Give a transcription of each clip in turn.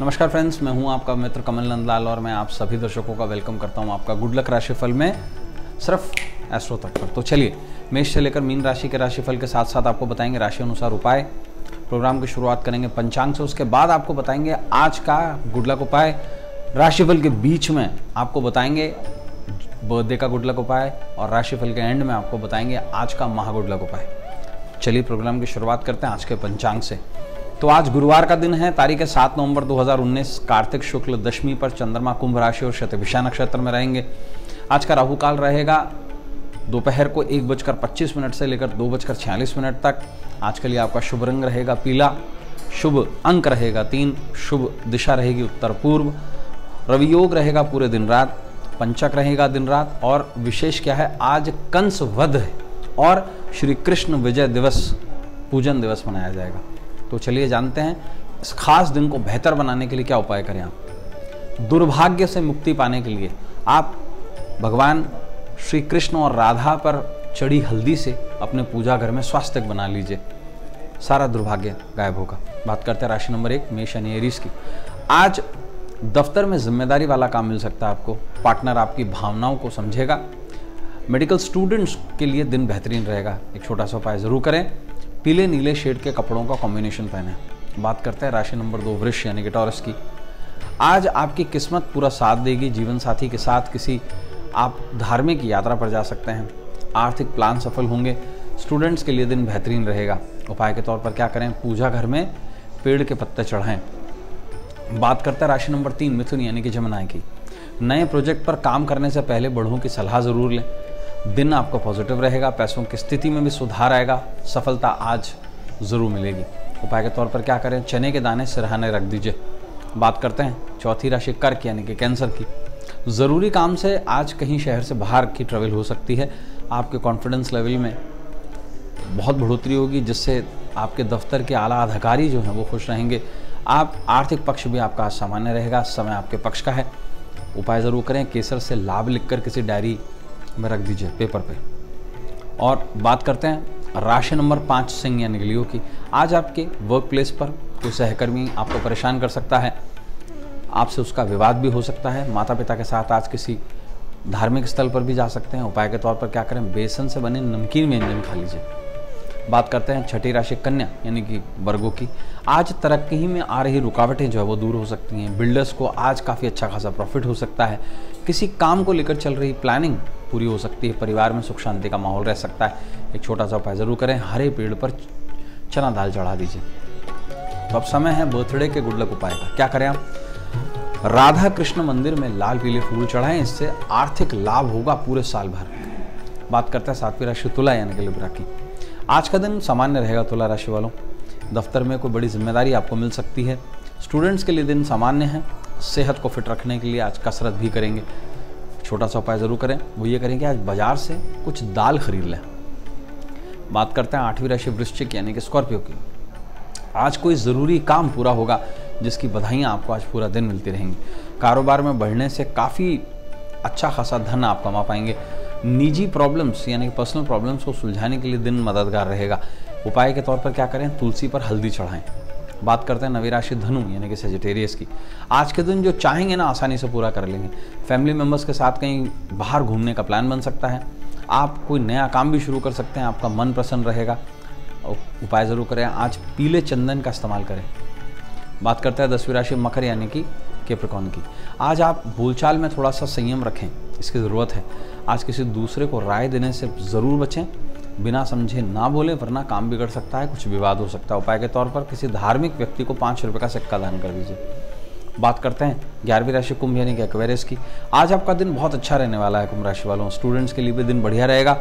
नमस्कार फ्रेंड्स, मैं हूं आपका मित्र कमल नंदलाल और मैं आप सभी दर्शकों का वेलकम करता हूं आपका गुडलक राशिफल में सिर्फ एस्ट्रो तक पर। तो चलिए मेष से लेकर मीन राशि के राशिफल के साथ साथ आपको बताएंगे राशि अनुसार उपाय, प्रोग्राम की शुरुआत करेंगे पंचांग से, उसके बाद आपको बताएंगे आज का गुडलक उपाय, राशिफल के बीच में आपको बताएंगे बर्थडे का गुडलक उपाय और राशिफल के एंड में आपको बताएंगे आज का महागुडलक उपाय। चलिए प्रोग्राम की शुरुआत करते हैं आज के पंचांग से। तो आज गुरुवार का दिन है, तारीख है 7 नवंबर 2019, कार्तिक शुक्ल दशमी पर चंद्रमा कुंभ राशि और शतभिषा नक्षत्र में रहेंगे। आज का राहु काल रहेगा दोपहर को 1:25 से लेकर 2:46 तक। आज के लिए आपका शुभ रंग रहेगा पीला, शुभ अंक रहेगा 3, शुभ दिशा रहेगी उत्तर पूर्व, रवि योग रहेगा पूरे दिन रात, पंचक रहेगा दिन रात और विशेष क्या है, आज कंस वध और श्री कृष्ण विजय दिवस पूजन दिवस मनाया जाएगा। तो चलिए जानते हैं इस खास दिन को बेहतर बनाने के लिए क्या उपाय करें। आप दुर्भाग्य से मुक्ति पाने के लिए आप भगवान श्री कृष्ण और राधा पर चढ़ी हल्दी से अपने पूजा घर में स्वास्तिक बना लीजिए, सारा दुर्भाग्य गायब होगा। बात करते हैं राशि नंबर 1 मेष यानी एरीज की। आज दफ्तर में जिम्मेदारी वाला काम मिल सकता है आपको, पार्टनर आपकी भावनाओं को समझेगा। मेडिकल स्टूडेंट्स के लिए दिन बेहतरीन रहेगा, एक छोटा सा उपाय ज़रूर करें, पीले नीले शेड के कपड़ों का कॉम्बिनेशन पहने। बात करते हैं राशि नंबर 2 वृष यानी कि टॉरस की। आज आपकी किस्मत पूरा साथ देगी, जीवन साथी के साथ किसी आप धार्मिक यात्रा पर जा सकते हैं, आर्थिक प्लान सफल होंगे। स्टूडेंट्स के लिए दिन बेहतरीन रहेगा, उपाय के तौर पर क्या करें, पूजा घर में पेड़ के पत्ते चढ़ाएँ। बात करते हैं राशि नंबर 3 मिथुन यानी कि जमुना की। नए प्रोजेक्ट पर काम करने से पहले बड़ों की सलाह ज़रूर लें। दिन आपका पॉजिटिव रहेगा, पैसों की स्थिति में भी सुधार आएगा, सफलता आज ज़रूर मिलेगी। उपाय के तौर पर क्या करें, चने के दाने सिरहाने रख दीजिए। बात करते हैं चौथी राशि कर्क यानी कि कैंसर की। ज़रूरी काम से आज कहीं शहर से बाहर की ट्रैवल हो सकती है। आपके कॉन्फिडेंस लेवल में बहुत बढ़ोतरी होगी, जिससे आपके दफ्तर के आला अधिकारी जो हैं वो खुश रहेंगे। आप आर्थिक पक्ष भी आपका सामान्य रहेगा, समय आपके पक्ष का है। उपाय ज़रूर करें, केसर से लाभ लिखकर किसी डायरी में रख दीजिए पेपर पे। और बात करते हैं राशि नंबर 5 सिंह यानी लियो की। आज आपके वर्क प्लेस पर कोई सहकर्मी आपको परेशान कर सकता है, आपसे उसका विवाद भी हो सकता है। माता पिता के साथ आज किसी धार्मिक स्थल पर भी जा सकते हैं। उपाय के तौर पर क्या करें, बेसन से बने नमकीन व्यंजन खा लीजिए। बात करते हैं छठी राशि कन्या यानी कि वर्गों की। आज तरक्की में आ रही रुकावटें जो है वो दूर हो सकती हैं। बिल्डर्स को आज काफ़ी अच्छा खासा प्रॉफिट हो सकता है। किसी काम को लेकर चल रही प्लानिंग पूरी हो सकती है। परिवार में सुख शांति का माहौल रह सकता है। एक छोटा सा उपाय ज़रूर करें, हरे पेड़ पर चना दाल चढ़ा दीजिए। तो अब समय है बर्थडे के गुडलक उपाय का, क्या करें आप, राधा कृष्ण मंदिर में लाल पीले फूल चढ़ाएँ, इससे आर्थिक लाभ होगा पूरे साल भर। बात करते हैं 7वीं राशि तुला यानी कि लिब्रा की। आज का दिन सामान्य रहेगा तुला राशि वालों, दफ्तर में कोई बड़ी जिम्मेदारी आपको मिल सकती है। स्टूडेंट्स के लिए दिन सामान्य है, सेहत को फिट रखने के लिए आज कसरत भी करेंगे। छोटा सा उपाय ज़रूर करें, वो ये करें कि आज बाजार से कुछ दाल खरीद लें। बात करते हैं 8वीं राशि वृश्चिक यानी कि स्कॉर्पियो की। आज कोई ज़रूरी काम पूरा होगा, जिसकी बधाइयाँ आपको आज पूरा दिन मिलती रहेंगी। कारोबार में बढ़ने से काफ़ी अच्छा खासा धन आप कमा पाएंगे। निजी प्रॉब्लम्स यानी कि पर्सनल प्रॉब्लम्स को सुलझाने के लिए दिन मददगार रहेगा। उपाय के तौर पर क्या करें, तुलसी पर हल्दी चढ़ाएं। बात करते हैं 9वीं राशि धनु यानी कि सेजिटेरियस की। आज के दिन जो चाहेंगे ना आसानी से पूरा कर लेंगे। फैमिली मेम्बर्स के साथ कहीं बाहर घूमने का प्लान बन सकता है। आप कोई नया काम भी शुरू कर सकते हैं, आपका मन प्रसन्न रहेगा। उपाय ज़रूर करें, आज पीले चंदन का इस्तेमाल करें। बात करते हैं 10वीं राशि मकर यानी कि कैप्रिकॉर्न की। आज आप बोलचाल में थोड़ा सा संयम रखें, इसकी ज़रूरत है। आज किसी दूसरे को राय देने से ज़रूर बचें, बिना समझे ना बोलें, वरना काम बिगड़ सकता है, कुछ विवाद हो सकता है। उपाय के तौर पर किसी धार्मिक व्यक्ति को 5 रुपये का सिक्का दान कर दीजिए। बात करते हैं 11वीं राशि कुंभ यानी कि एक्वेरियस की। आज आपका दिन बहुत अच्छा रहने वाला है कुंभ राशि वालों। स्टूडेंट्स के लिए भी दिन बढ़िया रहेगा,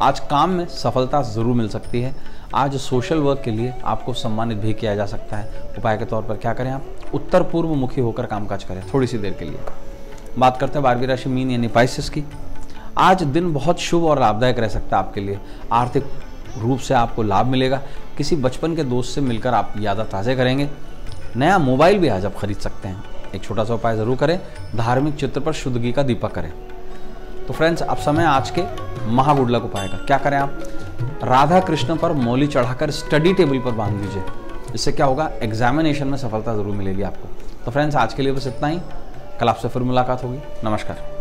आज काम में सफलता ज़रूर मिल सकती है। आज सोशल वर्क के लिए आपको सम्मानित भी किया जा सकता है। उपाय के तौर पर क्या करें आप, उत्तर पूर्व मुखी होकर कामकाज करें थोड़ी सी देर के लिए। बात करते हैं 12वीं राशि मीन यानी पाइसेस की। आज दिन बहुत शुभ और लाभदायक रह सकता है आपके लिए। आर्थिक रूप से आपको लाभ मिलेगा। किसी बचपन के दोस्त से मिलकर आप यादें ताज़े करेंगे। नया मोबाइल भी आज आप खरीद सकते हैं। एक छोटा सा उपाय ज़रूर करें, धार्मिक चित्र पर शुद्धगी का दीपक करें। तो फ्रेंड्स, अब समय आज के महागुडलक उपाय का, क्या करें आप, राधा कृष्ण पर मौली चढ़ाकर स्टडी टेबल पर बांध दीजिए। इससे क्या होगा, एग्जामिनेशन में सफलता ज़रूर मिलेगी आपको। तो फ्रेंड्स आज के लिए बस इतना ही, कल आपसे फिर मुलाकात होगी। नमस्कार।